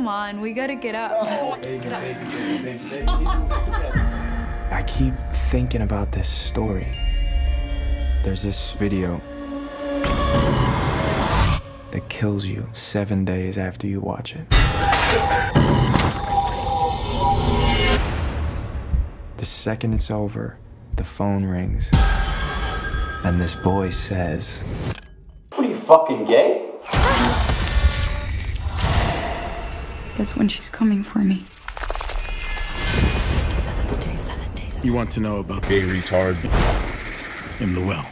Come on, we gotta get up. Oh, baby. I keep thinking about this story. There's this video that kills you 7 days after you watch it. The second it's over, the phone rings. And this boy says, "What are you, fucking gay?" That's when she's coming for me. 7 days, 7 days. You want to know about being retarded in the well?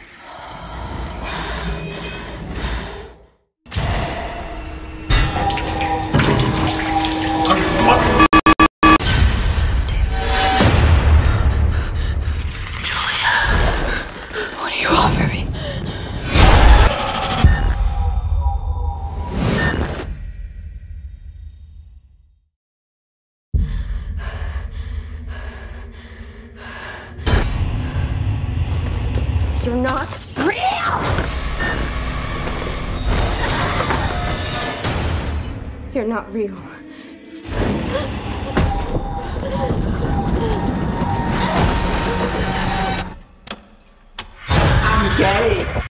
You're not real! You're not real. I'm gay.